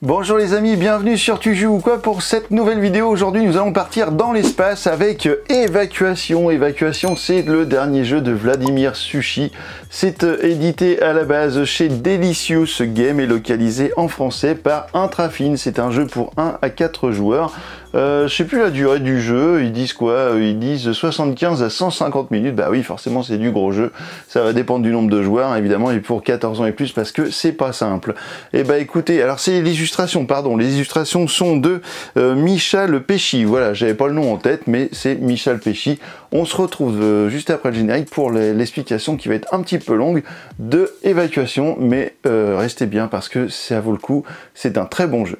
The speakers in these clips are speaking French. Bonjour les amis, bienvenue sur Tu joues ou quoi pour cette nouvelle vidéo. Aujourd'hui nous allons partir dans l'espace avec Évacuation. Évacuation, c'est le dernier jeu de Vladimir Suchy. C'est édité à la base chez Delicious Game et localisé en français par Intrafin. C'est un jeu pour 1 à 4 joueurs. Je sais plus la durée du jeu, ils disent quoi? Ils disent 75 à 150 minutes, bah oui forcément c'est du gros jeu, ça va dépendre du nombre de joueurs évidemment et pour 14 ans et plus parce que c'est pas simple. Et bah écoutez, alors c'est l'illustration, pardon, les illustrations sont de Michel Péchy, voilà j'avais pas le nom en tête mais c'est Michel Péchy. On se retrouve juste après le générique pour l'explication qui va être un petit peu longue de Évacuation mais restez bien parce que ça vaut le coup, c'est un très bon jeu.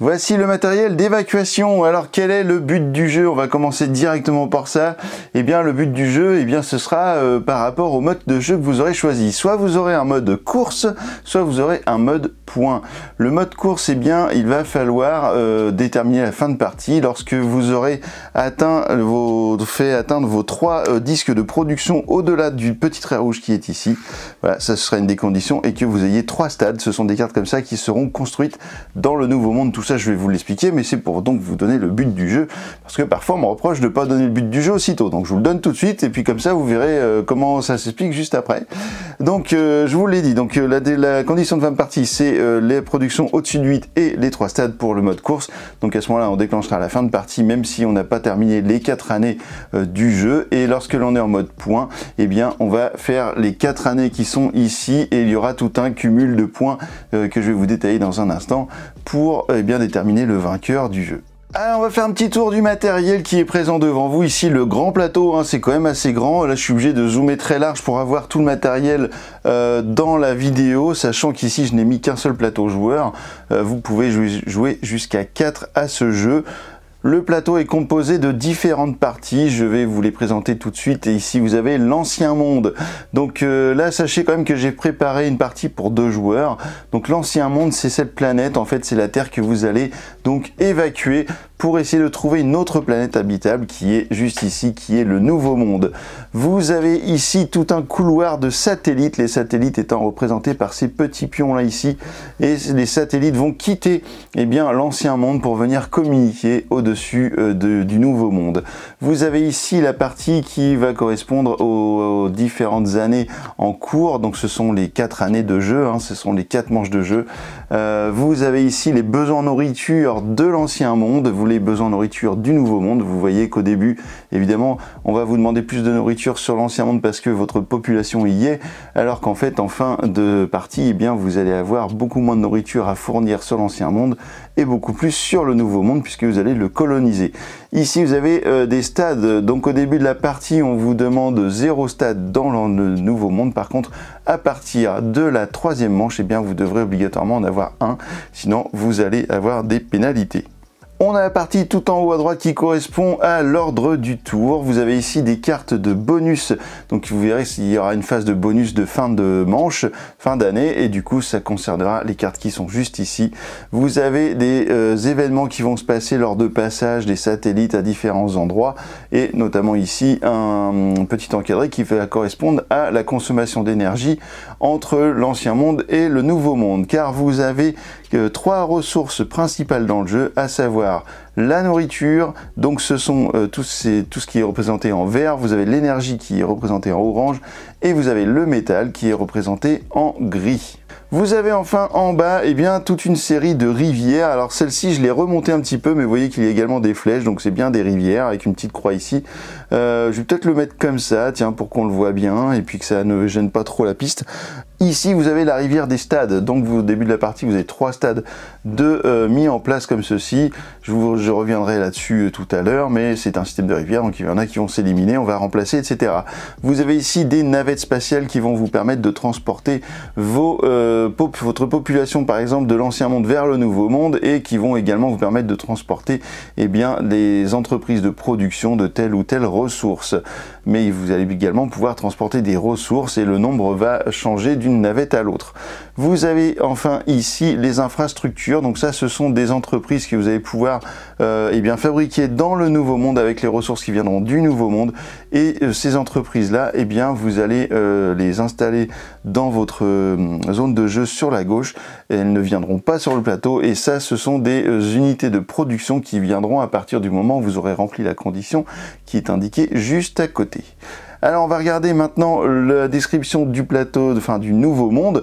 Voici le matériel d'évacuation. Alors quel est le but du jeu? On va commencer directement par ça. Eh bien le but du jeu, eh bien, ce sera par rapport au mode de jeu que vous aurez choisi. Soit vous aurez un mode course, soit vous aurez un mode point. Le mode course, eh bien, il va falloir déterminer la fin de partie. Lorsque vous aurez atteint fait atteindre vos 3 disques de production au-delà du petit trait rouge qui est ici, voilà, ça sera une des conditions, et que vous ayez 3 stades. Ce sont des cartes comme ça qui seront construites dans le nouveau monde. Tout ça, je vais vous l'expliquer, mais c'est pour donc vous donner le but du jeu, parce que parfois on me reproche de pas donner le but du jeu aussitôt, donc je vous le donne tout de suite et puis comme ça vous verrez comment ça s'explique juste après. Donc je vous l'ai dit, donc la condition de fin de partie, c'est les productions au-dessus de 8 et les 3 stades pour le mode course. Donc à ce moment là on déclenchera la fin de partie même si on n'a pas terminé les 4 années du jeu, et lorsque l'on est en mode point, et eh bien on va faire les 4 années qui sont ici et il y aura tout un cumul de points que je vais vous détailler dans un instant pour eh bien déterminer le vainqueur du jeu. Alors on va faire un petit tour du matériel qui est présent devant vous. Ici le grand plateau, hein, c'est quand même assez grand. Là je suis obligé de zoomer très large pour avoir tout le matériel dans la vidéo, sachant qu'ici je n'ai mis qu'un seul plateau joueur. Vous pouvez jouer jusqu'à 4 à ce jeu. Le plateau est composé de différentes parties, je vais vous les présenter tout de suite, et ici vous avez l'ancien monde. Donc là sachez quand même que j'ai préparé une partie pour 2 joueurs. Donc l'ancien monde, c'est cette planète, en fait c'est la Terre que vous allez donc évacuer pour essayer de trouver une autre planète habitable qui est juste ici, qui est le nouveau monde. Vous avez ici tout un couloir de satellites, les satellites étant représentés par ces petits pions là ici, et les satellites vont quitter eh bien l'ancien monde pour venir communiquer au-dessus du nouveau monde. Vous avez ici la partie qui va correspondre aux différentes années en cours, donc ce sont les 4 années de jeu, hein, ce sont les 4 manches de jeu. Vous avez ici les besoins en nourriture de l'ancien monde, vous les besoins en nourriture du nouveau monde. Vous voyez qu'au début évidemment on va vous demander plus de nourriture sur l'ancien monde parce que votre population y est, alors qu'en fait en fin de partie eh bien vous allez avoir beaucoup moins de nourriture à fournir sur l'ancien monde et beaucoup plus sur le nouveau monde puisque vous allez le coloniser. Ici vous avez des stades, donc au début de la partie on vous demande 0 stade dans le nouveau monde, par contre à partir de la 3e manche eh bien vous devrez obligatoirement en avoir un, sinon vous allez avoir des pénalités. On a la partie tout en haut à droite qui correspond à l'ordre du tour. Vous avez ici des cartes de bonus. Donc vous verrez s'il y aura une phase de bonus de fin de manche, fin d'année. Et du coup, ça concernera les cartes qui sont juste ici. Vous avez des événements qui vont se passer lors de passage des satellites à différents endroits. Et notamment ici, un petit encadré qui va correspondre à la consommation d'énergie entre l'ancien monde et le nouveau monde. Car vous avez 3 ressources principales dans le jeu, à savoir la nourriture, donc ce sont tout ce qui est représenté en vert, vous avez l'énergie qui est représentée en orange et vous avez le métal qui est représenté en gris. Vous avez enfin en bas et bien toute une série de rivières. Alors celle-ci je l'ai remontée un petit peu, mais vous voyez qu'il y a également des flèches, donc c'est bien des rivières avec une petite croix ici. Je vais peut-être le mettre comme ça, tiens, pour qu'on le voit bien et puis que ça ne gêne pas trop la piste. Ici vous avez la rivière des stades, donc vous, au début de la partie vous avez 3 stades de mis en place comme ceci. Je reviendrai là-dessus tout à l'heure, mais c'est un système de rivière, donc il y en a qui vont s'éliminer, on va remplacer, etc. Vous avez ici des navettes spatiales qui vont vous permettre de transporter votre population par exemple de l'ancien monde vers le nouveau monde, et qui vont également vous permettre de transporter eh bien les entreprises de production de telle ou telle ressource. Mais vous allez également pouvoir transporter des ressources et le nombre va changer d'une navette à l'autre. Vous avez enfin ici les infrastructures. Donc ça, ce sont des entreprises que vous allez pouvoir fabriquer dans le Nouveau Monde avec les ressources qui viendront du Nouveau Monde. Et ces entreprises-là, vous allez les installer dans votre zone de jeu sur la gauche. Elles ne viendront pas sur le plateau. Et ça, ce sont des unités de production qui viendront à partir du moment où vous aurez rempli la condition qui est indiquée juste à côté. Alors on va regarder maintenant la description du plateau, enfin du Nouveau Monde.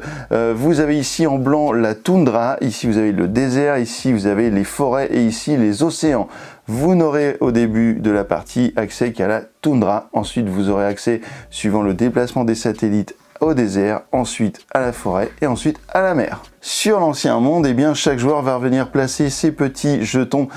Vous avez ici en blanc la toundra, ici vous avez le désert, ici vous avez les forêts et ici les océans. Vous n'aurez au début de la partie accès qu'à la toundra, ensuite vous aurez accès suivant le déplacement des satellites au désert, ensuite à la forêt et ensuite à la mer. Sur l'ancien monde, chaque joueur va venir placer ses petits jetons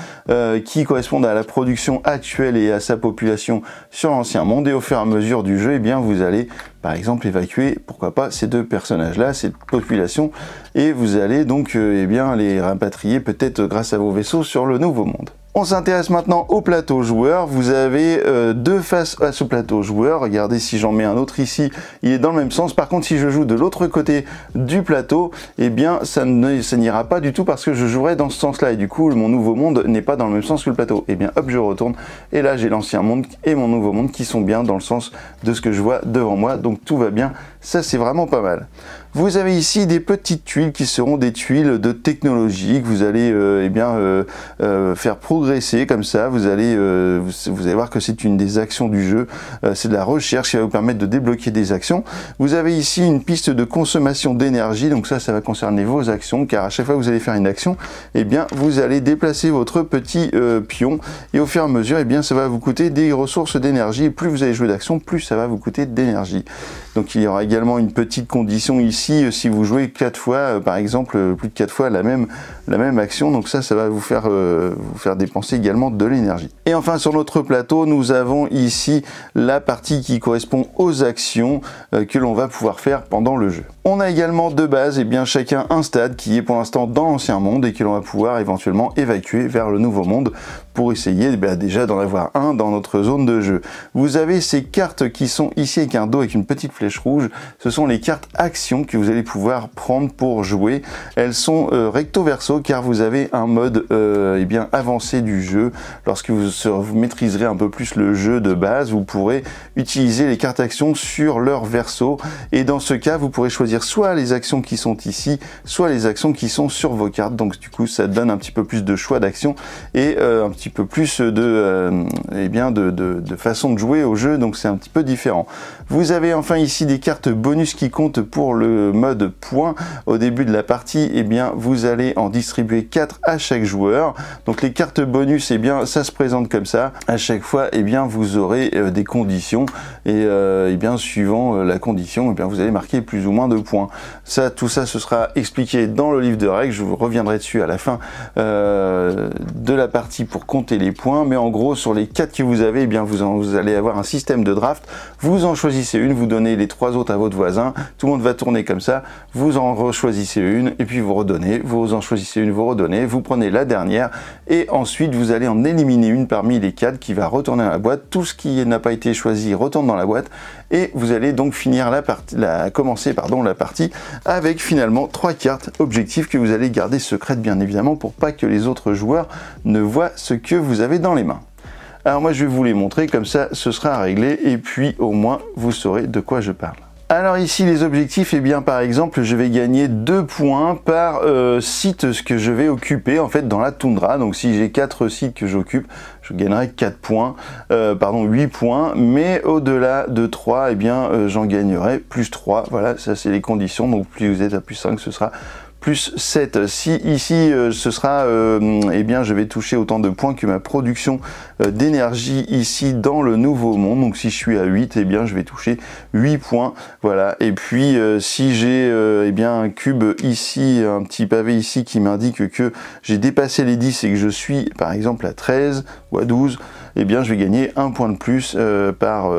qui correspondent à la production actuelle et à sa population sur l'ancien monde. Et au fur et à mesure du jeu, vous allez par exemple évacuer, pourquoi pas, ces deux personnages-là, cette population, et vous allez donc les rapatrier peut-être grâce à vos vaisseaux sur le Nouveau Monde. On s'intéresse maintenant au plateau joueur. Vous avez deux faces à ce plateau joueur. Regardez, si j'en mets un autre ici, il est dans le même sens. Par contre, si je joue de l'autre côté du plateau, ça n'ira pas du tout parce que je jouerai dans ce sens-là. Et du coup, mon Nouveau Monde n'est pas dans le même sens que le plateau. Hop, je retourne. Et là, j'ai l'ancien monde et mon Nouveau Monde qui sont bien dans le sens de ce que je vois devant moi. Donc, tout va bien. Ça, c'est vraiment pas mal. Vous avez ici des petites tuiles qui seront des tuiles de technologie que vous allez faire progresser comme ça. Vous allez, vous allez voir que c'est une des actions du jeu. C'est de la recherche qui va vous permettre de débloquer des actions. Vous avez ici une piste de consommation d'énergie. Donc ça, ça va concerner vos actions, car à chaque fois que vous allez faire une action, vous allez déplacer votre petit pion. Et au fur et à mesure, ça va vous coûter des ressources d'énergie. Et plus vous allez jouer d'actions, plus ça va vous coûter d'énergie. Donc il y aura également une petite condition ici. Si vous jouez 4 fois, par exemple, plus de 4 fois la même action, donc ça va vous faire dépenser également de l'énergie. Et enfin, sur notre plateau, nous avons ici la partie qui correspond aux actions que l'on va pouvoir faire pendant le jeu. On a également de base, chacun un stade qui est pour l'instant dans l'ancien monde et que l'on va pouvoir éventuellement évacuer vers le Nouveau Monde pour essayer déjà d'en avoir un dans notre zone de jeu. Vous avez ces cartes qui sont ici avec un dos avec une petite flèche rouge. Ce sont les cartes actions que vous allez pouvoir prendre pour jouer. Elles sont recto verso car vous avez un mode avancé du jeu. Lorsque vous maîtriserez un peu plus le jeu de base, vous pourrez utiliser les cartes actions sur leur verso. Et dans ce cas, vous pourrez choisir soit les actions qui sont ici, soit les actions qui sont sur vos cartes. Donc du coup, ça donne un petit peu plus de choix d'action et un petit peu plus de façon de jouer au jeu, donc c'est un petit peu différent. Vous avez enfin ici des cartes bonus qui comptent pour le mode point. Au début de la partie, vous allez en distribuer 4 à chaque joueur. Donc les cartes bonus, ça se présente comme ça. À chaque fois, vous aurez des conditions et suivant la condition, vous allez marquer plus ou moins de points. Ça, tout ça, ce sera expliqué dans le livre de règles. Je vous reviendrai dessus à la fin de la partie pour compter les points, mais en gros sur les 4 que vous avez, vous allez avoir un système de draft. Vous en choisissez une, vous donnez les 3 autres à votre voisin, tout le monde va tourner comme ça, vous en rechoisissez une et puis vous redonnez, vous en choisissez une, vous redonnez, vous prenez la dernière et ensuite vous allez en éliminer une parmi les 4 qui va retourner dans la boîte. Tout ce qui n'a pas été choisi retourne dans la boîte et vous allez donc finir la partie avec finalement 3 cartes objectifs que vous allez garder secrètes bien évidemment pour pas que les autres joueurs ne voient ce que vous avez dans les mains. Alors moi je vais vous les montrer, comme ça ce sera réglé et puis au moins vous saurez de quoi je parle. Alors ici les objectifs, par exemple je vais gagner 2 points par site que je vais occuper dans la toundra. Donc si j'ai 4 sites que j'occupe, je gagnerai 8 points, mais au-delà de 3, j'en gagnerai plus 3. Voilà, ça c'est les conditions, donc plus vous êtes à plus 5, ce sera plus 7. Si ici ce sera je vais toucher autant de points que ma production d'énergie ici dans le Nouveau Monde. Donc si je suis à 8, je vais toucher 8 points. Voilà. Et puis si j'ai un cube ici, un petit pavé ici qui m'indique que j'ai dépassé les 10 et que je suis par exemple à 13 ou à 12, eh bien, je vais gagner un point de plus par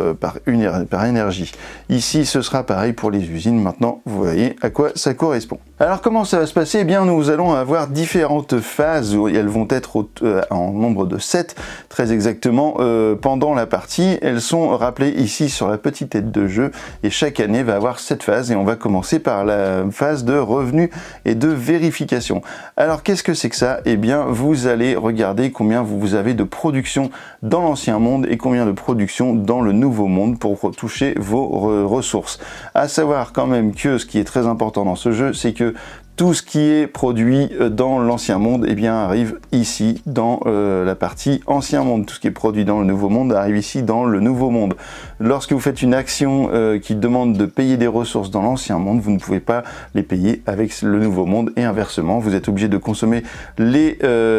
énergie. Ici, ce sera pareil pour les usines. Maintenant, vous voyez à quoi ça correspond. Alors, comment ça va se passer? Eh bien, nous allons avoir différentes phases où elles vont être en nombre de 7, très exactement, pendant la partie. Elles sont rappelées ici sur la petite tête de jeu et chaque année va avoir 7 phases et on va commencer par la phase de revenus et de vérification. Alors, qu'est-ce que c'est que ça? Eh bien, vous allez regarder combien vous avez de production dans l'ancien monde et combien de production dans le nouveau monde pour toucher vos ressources. À savoir quand même que ce qui est très important dans ce jeu, c'est que tout ce qui est produit dans l'ancien monde, eh bien, arrive ici dans la partie ancien monde. Tout ce qui est produit dans le nouveau monde arrive ici dans le nouveau monde. Lorsque vous faites une action qui demande de payer des ressources dans l'ancien monde, vous ne pouvez pas les payer avec le nouveau monde et inversement, vous êtes obligé de consommer les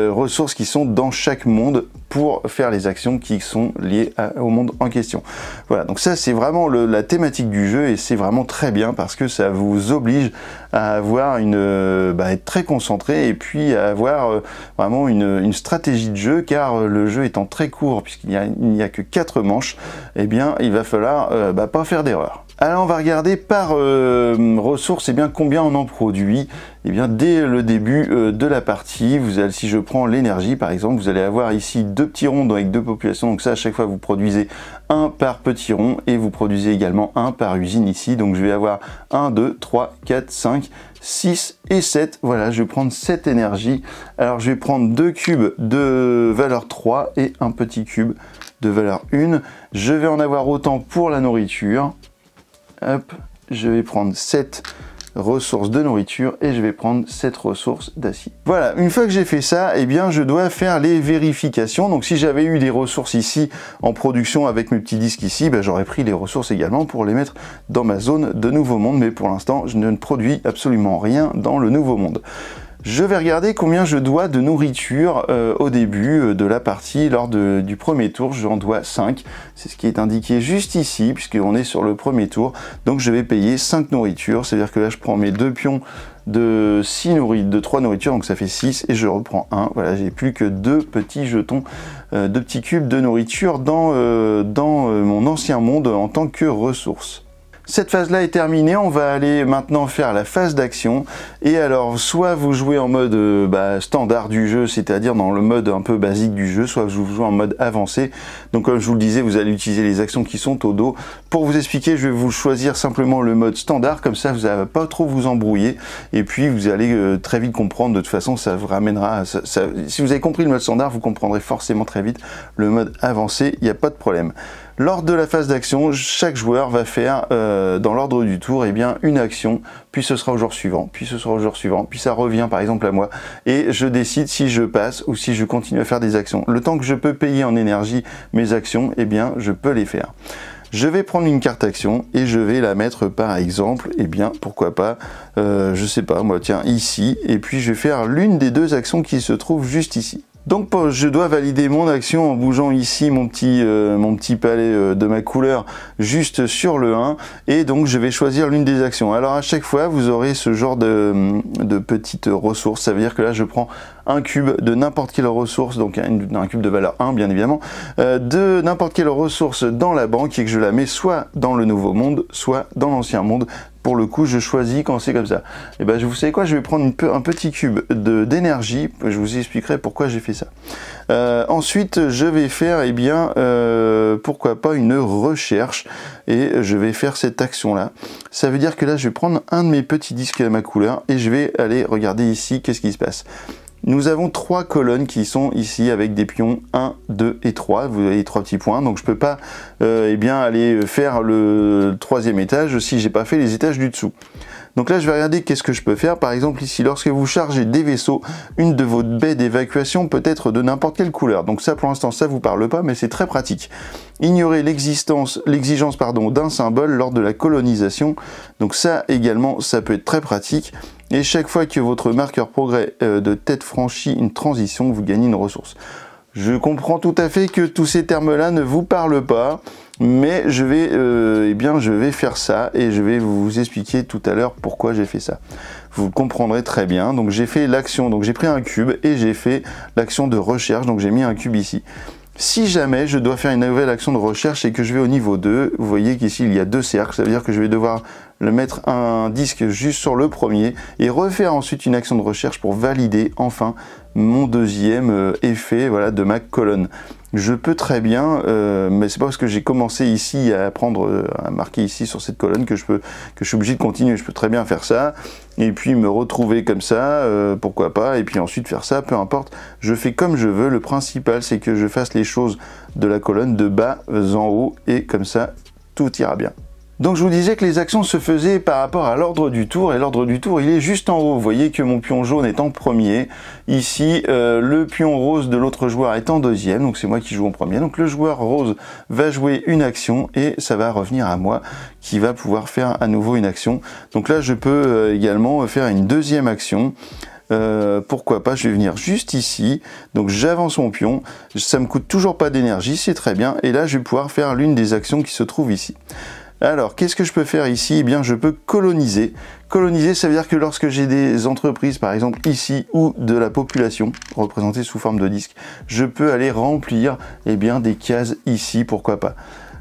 ressources qui sont dans chaque monde pour faire les actions qui sont liées au monde en question. Voilà, donc ça c'est vraiment la thématique du jeu et c'est vraiment très bien parce que ça vous oblige à avoir être très concentré et puis à avoir vraiment une stratégie de jeu, car le jeu étant très court puisqu'il n'y a que 4 manches, eh bien il va falloir pas faire d'erreur. Alors on va regarder par ressources, et bien combien on en produit. Et bien dès le début de la partie, vous allez, si je prends l'énergie par exemple, vous allez avoir ici 2 petits ronds avec 2 populations, donc ça à chaque fois vous produisez un par petit rond et vous produisez également un par usine ici, donc je vais avoir 1, 2, 3, 4, 5, 6 et 7, voilà je vais prendre 7 énergies, alors je vais prendre 2 cubes de valeur 3 et un petit cube de valeur 1, je vais en avoir autant pour la nourriture. Hop, je vais prendre 7 ressources de nourriture et je vais prendre 7 ressources d'acide. Voilà, une fois que j'ai fait ça, eh bien je dois faire les vérifications. Donc si j'avais eu des ressources ici en production avec mes petits disques ici, j'aurais pris les ressources également pour les mettre dans ma zone de nouveau monde. Mais pour l'instant, je ne produis absolument rien dans le nouveau monde. Je vais regarder combien je dois de nourriture au début de la partie. Lors du premier tour, j'en dois 5. C'est ce qui est indiqué juste ici, puisqu'on est sur le premier tour. Donc je vais payer 5 nourritures. C'est-à-dire que là, je prends mes 2 pions de 3 nourritures, donc ça fait 6, et je reprends 1. Voilà, j'ai plus que 2 petits jetons, 2 petits cubes de nourriture dans mon ancien monde en tant que ressource. Cette phase-là est terminée, on va aller maintenant faire la phase d'action. Et alors, soit vous jouez en mode standard du jeu, c'est-à-dire dans le mode un peu basique du jeu, soit vous jouez en mode avancé. Donc comme je vous le disais, vous allez utiliser les actions qui sont au dos. Pour vous expliquer, je vais vous choisir simplement le mode standard, comme ça vous n'allez pas trop vous embrouiller. Et puis vous allez très vite comprendre, de toute façon ça vous ramènera... si vous avez compris le mode standard, vous comprendrez forcément très vite le mode avancé, il n'y a pas de problème. Lors de la phase d'action, chaque joueur va faire, dans l'ordre du tour, une action, puis ce sera au jour suivant, puis ce sera au jour suivant, puis ça revient par exemple à moi, et je décide si je passe ou si je continue à faire des actions. Le temps que je peux payer en énergie mes actions, je peux les faire. Je vais prendre une carte action et je vais la mettre par exemple, pourquoi pas, je sais pas, moi tiens, ici, et puis je vais faire l'une des 2 actions qui se trouvent juste ici. Donc je dois valider mon action en bougeant ici mon petit palet de ma couleur juste sur le 1 et donc je vais choisir l'une des actions. Alors à chaque fois vous aurez ce genre de petites ressources, ça veut dire que là je prends un cube de n'importe quelle ressource, donc un cube de valeur 1 bien évidemment, de n'importe quelle ressource dans la banque et que je la mets soit dans le nouveau monde, soit dans l'ancien monde. Pour le coup, je choisis quand c'est comme ça. Et vous savez quoi, je vais prendre un petit cube d'énergie. Je vous expliquerai pourquoi j'ai fait ça. Ensuite, je vais faire, pourquoi pas une recherche. Et je vais faire cette action-là. Ça veut dire que là, je vais prendre un de mes petits disques à ma couleur et je vais aller regarder ici qu'est-ce qui se passe. Nous avons 3 colonnes qui sont ici avec des pions 1, 2 et 3. Vous avez 3 petits points, donc je peux pas aller faire le 3e étage si j'ai pas fait les étages du dessous. Donc là, je vais regarder qu'est-ce que je peux faire. Par exemple, ici, lorsque vous chargez des vaisseaux, une de vos baies d'évacuation peut être de n'importe quelle couleur. Donc ça, pour l'instant, ça vous parle pas, mais c'est très pratique. Ignorez l'exigence d'un symbole lors de la colonisation. Donc ça, également, ça peut être très pratique. Et chaque fois que votre marqueur progrès de tête franchit une transition, vous gagnez une ressource. Je comprends tout à fait que tous ces termes-là ne vous parlent pas, mais je vais, je vais faire ça et je vais vous expliquer tout à l'heure pourquoi j'ai fait ça. Vous comprendrez très bien. Donc j'ai fait l'action, donc j'ai pris un cube et j'ai fait l'action de recherche, donc j'ai mis un cube ici. Si jamais je dois faire une nouvelle action de recherche et que je vais au niveau 2, vous voyez qu'ici il y a deux cercles, ça veut dire que je vais devoir le mettre un disque juste sur le premier et refaire ensuite une action de recherche pour valider enfin mon deuxième effet, voilà, de ma colonne. Je peux très bien, mais c'est pas parce que j'ai commencé ici à apprendre à marquer ici sur cette colonne que je suis obligé de continuer. Je peux très bien faire ça et puis me retrouver comme ça, pourquoi pas, et puis ensuite faire ça, peu importe. Je fais comme je veux. Le principal, c'est que je fasse les choses de la colonne de bas en haut et comme ça, tout ira bien. Donc je vous disais que les actions se faisaient par rapport à l'ordre du tour, et l'ordre du tour il est juste en haut. Vous voyez que mon pion jaune est en premier, ici le pion rose de l'autre joueur est en deuxième, donc c'est moi qui joue en premier. Donc le joueur rose va jouer une action et ça va revenir à moi qui va pouvoir faire à nouveau une action. Donc là je peux également faire une deuxième action. Pourquoi pas, je vais venir juste ici, donc j'avance mon pion, ça me coûte toujours pas d'énergie, c'est très bien, et là je vais pouvoir faire l'une des actions qui se trouve ici. Alors, qu'est-ce que je peux faire ici? Eh bien, je peux coloniser. Coloniser, ça veut dire que lorsque j'ai des entreprises, par exemple ici, ou de la population, représentée sous forme de disque, je peux aller remplir, eh bien, des cases ici, pourquoi pas.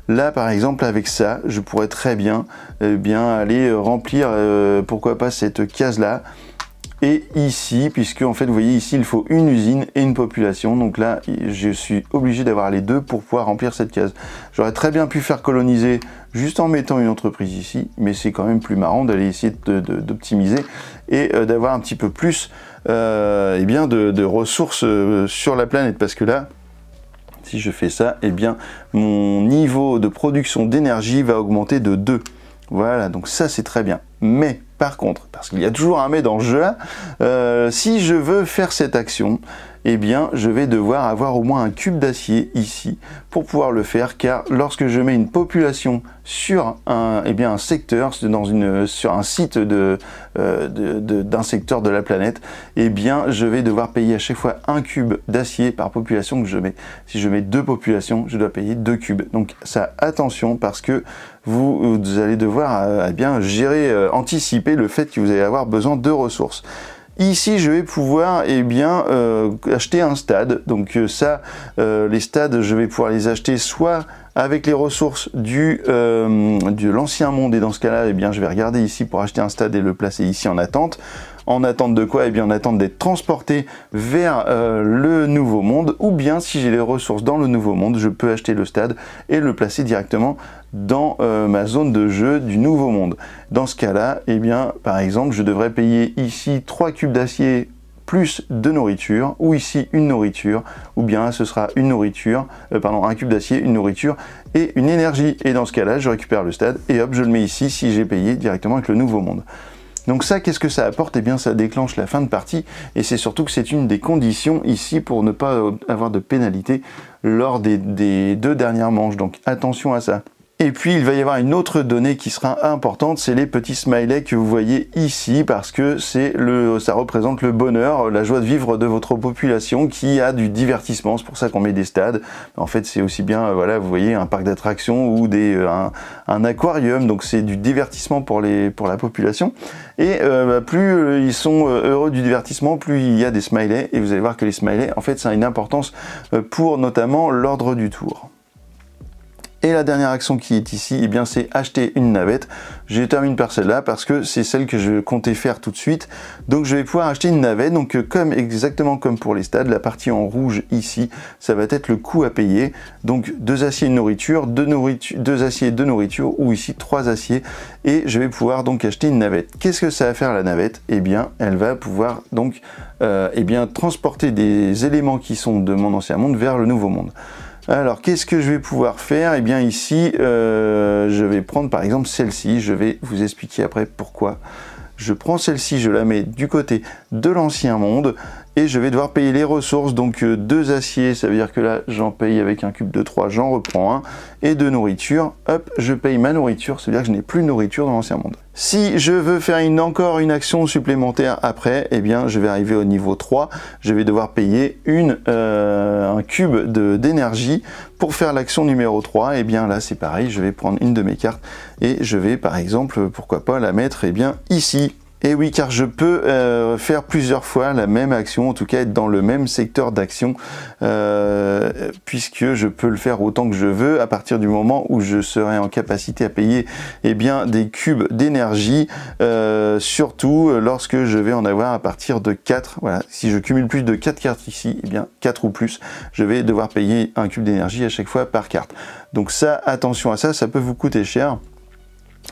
Là, par exemple, avec ça, je pourrais très bien, eh bien, aller remplir, pourquoi pas, cette case-là. Et ici, puisque en fait, vous voyez ici, il faut une usine et une population. Donc là, je suis obligé d'avoir les deux pour pouvoir remplir cette case. J'aurais très bien pu faire coloniser juste en mettant une entreprise ici, mais c'est quand même plus marrant d'aller essayer d'optimiser et d'avoir un petit peu plus eh bien de ressources sur la planète. Parce que là, si je fais ça, eh bien, mon niveau de production d'énergie va augmenter de 2. Voilà, donc ça, c'est très bien. Mais par contre, parce qu'il y a toujours un mais dans le jeu là, si je veux faire cette action, eh bien je vais devoir avoir au moins un cube d'acier ici pour pouvoir le faire, car lorsque je mets une population sur un, eh bien, un secteur, sur un site d'un secteur de la planète, eh bien je vais devoir payer à chaque fois un cube d'acier par population que je mets. Si je mets deux populations, je dois payer 2 cubes. Donc ça, attention, parce que vous allez devoir eh bien, gérer, anticiper le fait que vous allez avoir besoin de ressources. Ici, je vais pouvoir, eh bien, acheter un stade. Donc ça, les stades, je vais pouvoir les acheter soit avec les ressources de l'ancien monde, et dans ce cas-là, eh bien, je vais regarder ici pour acheter un stade et le placer ici en attente. En attente de quoi? Eh bien, en attente d'être transporté vers le nouveau monde, ou bien si j'ai les ressources dans le nouveau monde, je peux acheter le stade et le placer directement dans ma zone de jeu du nouveau monde. Dans ce cas-là, eh bien, par exemple, je devrais payer ici 3 cubes d'acier plus de nourriture, ou ici une nourriture, ou bien ce sera une nourriture, pardon, un cube d'acier, une nourriture et une énergie. Et dans ce cas-là, je récupère le stade et hop, je le mets ici si j'ai payé directement avec le nouveau monde. Donc ça, qu'est-ce que ça apporte? Eh bien, ça déclenche la fin de partie, et c'est surtout que c'est une des conditions ici pour ne pas avoir de pénalité lors des deux dernières manches, donc attention à ça. Et puis il va y avoir une autre donnée qui sera importante, c'est les petits smileys que vous voyez ici, parce que ça représente le bonheur, la joie de vivre de votre population qui a du divertissement. C'est pour ça qu'on met des stades. En fait, c'est aussi bien, voilà, vous voyez, un parc d'attractions ou un aquarium. Donc c'est du divertissement pour la population. Et plus ils sont heureux du divertissement, plus il y a des smileys. Et vous allez voir que les smileys, en fait, ça a une importance pour notamment l'ordre du tour. Et la dernière action qui est ici, eh bien, c'est acheter une navette. Je termine par celle-là parce que c'est celle que je comptais faire tout de suite. Donc je vais pouvoir acheter une navette. Donc comme exactement comme pour les stades, la partie en rouge ici, ça va être le coût à payer. Donc 2 aciers de nourriture, 2 aciers de nourriture, ou ici 3 aciers. Et je vais pouvoir donc acheter une navette. Qu'est-ce que ça va faire la navette? Eh bien, elle va pouvoir donc eh bien, transporter des éléments qui sont de mon ancien monde vers le nouveau monde. Alors, qu'est-ce que je vais pouvoir faire? Eh bien, ici, je vais prendre par exemple celle-ci. Je vais vous expliquer après pourquoi. Je prends celle-ci, je la mets du côté de l'ancien monde et je vais devoir payer les ressources. Donc, 2 aciers, ça veut dire que là, j'en paye avec un cube de 3, j'en reprends un. Et de nourriture, hop, je paye ma nourriture. Ça veut dire que je n'ai plus de nourriture dans l'ancien monde. Si je veux faire encore une action supplémentaire après, eh bien, je vais arriver au niveau 3. Je vais devoir payer un cube d'énergie pour faire l'action numéro 3. Eh bien, là, c'est pareil. Je vais prendre une de mes cartes et je vais, par exemple, pourquoi pas la mettre, eh bien, ici. Et oui, car je peux faire plusieurs fois la même action, en tout cas être dans le même secteur d'action, puisque je peux le faire autant que je veux à partir du moment où je serai en capacité à payer des cubes d'énergie, surtout lorsque je vais en avoir à partir de 4. Voilà, si je cumule plus de 4 cartes ici, 4 ou plus, je vais devoir payer un cube d'énergie à chaque fois par carte. Donc ça, attention à ça, ça peut vous coûter cher.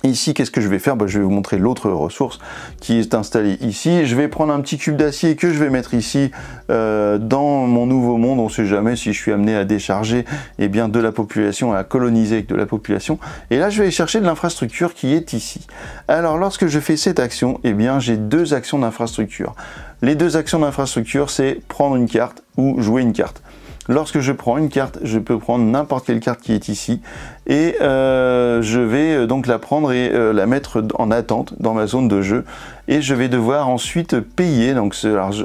Ici, qu'est-ce que je vais faire? Je vais vous montrer l'autre ressource qui est installée ici. Je vais prendre un petit cube d'acier que je vais mettre ici dans mon nouveau monde. On ne sait jamais si je suis amené à décharger de la population, à coloniser avec de la population. Et là, je vais aller chercher de l'infrastructure qui est ici. Alors, lorsque je fais cette action, j'ai deux actions d'infrastructure. Les deux actions d'infrastructure, c'est prendre une carte ou jouer une carte. Lorsque je prends une carte, je peux prendre n'importe quelle carte qui est ici et je vais donc la prendre et la mettre en attente dans ma zone de jeu et je vais devoir ensuite payer. Donc,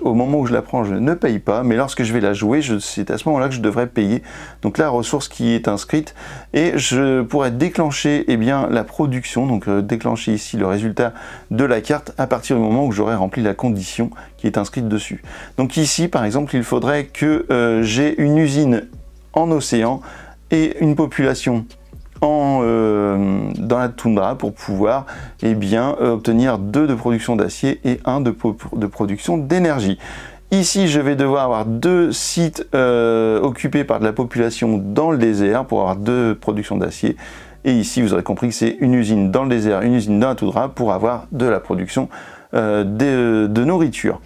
au moment où je la prends, je ne paye pas, mais lorsque je vais la jouer, c'est à ce moment-là que je devrais payer. Donc la ressource qui est inscrite et je pourrais déclencher la production, donc déclencher ici le résultat de la carte à partir du moment où j'aurai rempli la condition qui est inscrite dessus. Donc ici, par exemple, il faudrait que j'ai une usine en océan et une population dans la toundra pour pouvoir obtenir 2 de production d'acier et 1 de production d'énergie. Ici, je vais devoir avoir 2 sites occupés par de la population dans le désert pour avoir 2 productions d'acier. Et ici, vous aurez compris que c'est une usine dans le désert, une usine dans la toundra pour avoir de la production de nourriture.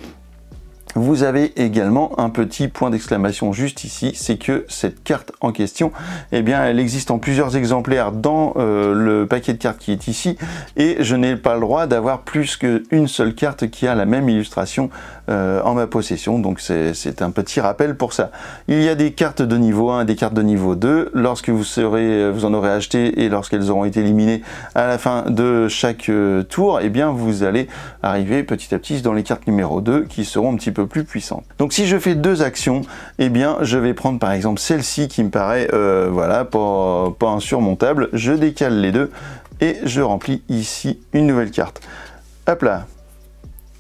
Vous avez également un petit point d'exclamation juste ici, c'est que cette carte en question, elle existe en plusieurs exemplaires dans le paquet de cartes qui est ici, et je n'ai pas le droit d'avoir plus qu'une seule carte qui a la même illustration en ma possession, donc c'est un petit rappel pour ça. Il y a des cartes de niveau 1 et des cartes de niveau 2, lorsque vous en aurez acheté et lorsqu'elles auront été éliminées à la fin de chaque tour, vous allez arriver petit à petit dans les cartes numéro 2 qui seront un petit peu plus puissante. Donc si je fais deux actions, je vais prendre par exemple celle-ci qui me paraît voilà, pas insurmontable. Je décale les deux et je remplis ici une nouvelle carte. Hop là.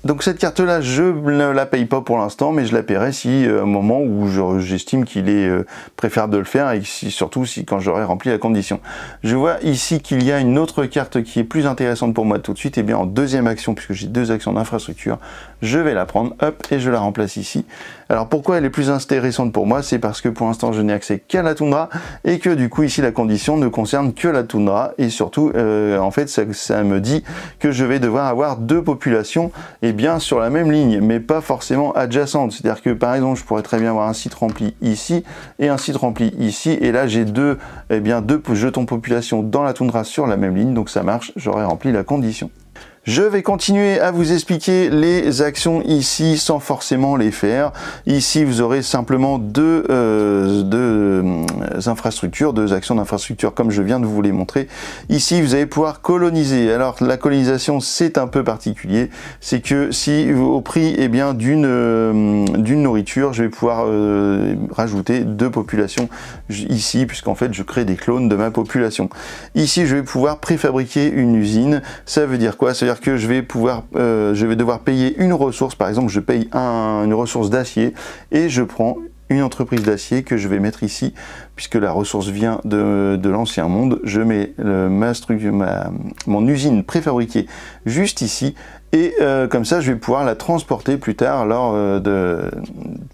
Donc cette carte là, je ne la paye pas pour l'instant, mais je la paierai si au moment où j'estime qu'il est préférable de le faire et surtout quand j'aurai rempli la condition. Je vois ici qu'il y a une autre carte qui est plus intéressante pour moi tout de suite, en deuxième action, puisque j'ai deux actions d'infrastructure, je vais la prendre, hop, et je la remplace ici. Alors pourquoi elle est plus intéressante pour moi? C'est parce que pour l'instant je n'ai accès qu'à la toundra et que du coup ici la condition ne concerne que la toundra et surtout en fait ça me dit que je vais devoir avoir 2 populations sur la même ligne, mais pas forcément adjacente. C'est-à-dire que par exemple je pourrais très bien avoir un site rempli ici et un site rempli ici, et là j'ai deux jetons population dans la toundra sur la même ligne, donc ça marche, j'aurais rempli la condition. Je vais continuer à vous expliquer les actions ici sans forcément les faire. Ici, vous aurez simplement deux actions d'infrastructure comme je viens de vous les montrer. Ici, vous allez pouvoir coloniser. Alors, la colonisation, c'est un peu particulier. C'est que si au prix d'une nourriture, je vais pouvoir rajouter 2 populations ici, puisqu'en fait, je crée des clones de ma population. Ici, je vais pouvoir préfabriquer une usine. Ça veut dire quoi? Ça veut dire que je vais devoir payer une ressource. Par exemple, je paye une ressource d'acier et je prends une entreprise d'acier que je vais mettre ici, puisque la ressource vient de l'ancien monde. Je mets mon usine préfabriquée juste ici et comme ça, je vais pouvoir la transporter plus tard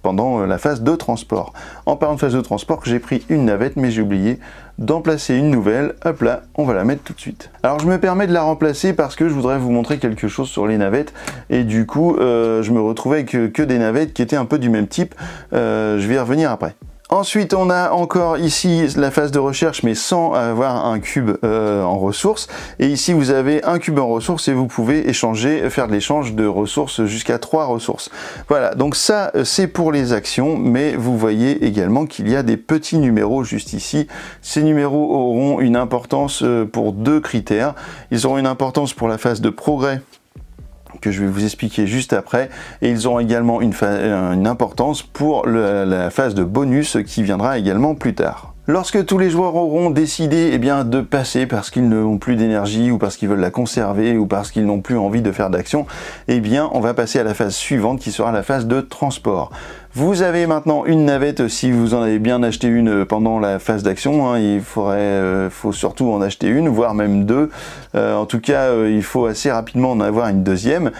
pendant la phase de transport. En parlant de phase de transport, j'ai pris une navette, mais j'ai oublié d'en placer une nouvelle. Hop là, on va la mettre tout de suite. Alors je me permets de la remplacer parce que je voudrais vous montrer quelque chose sur les navettes et du coup je me retrouvais avec que des navettes qui étaient un peu du même type. Je vais y revenir après. Ensuite, on a encore ici la phase de recherche, mais sans avoir un cube en ressources. Et ici, vous avez un cube en ressources et vous pouvez faire de l'échange de ressources jusqu'à 3 ressources. Voilà, donc ça, c'est pour les actions, mais vous voyez également qu'il y a des petits numéros juste ici. Ces numéros auront une importance pour 2 critères. Ils auront une importance pour la phase de progrès, que je vais vous expliquer juste après, et ils auront également une importance pour la phase de bonus qui viendra également plus tard. Lorsque tous les joueurs auront décidé eh bien, de passer parce qu'ils n'ont plus d'énergie ou parce qu'ils veulent la conserver ou parce qu'ils n'ont plus envie de faire d'action, eh bien on va passer à la phase suivante qui sera la phase de transport. Vous avez maintenant une navette si vous en avez bien acheté une pendant la phase d'action, hein, il faudrait, faut surtout en acheter une, voire même deux. En tout cas, il faut assez rapidement en avoir une deuxième.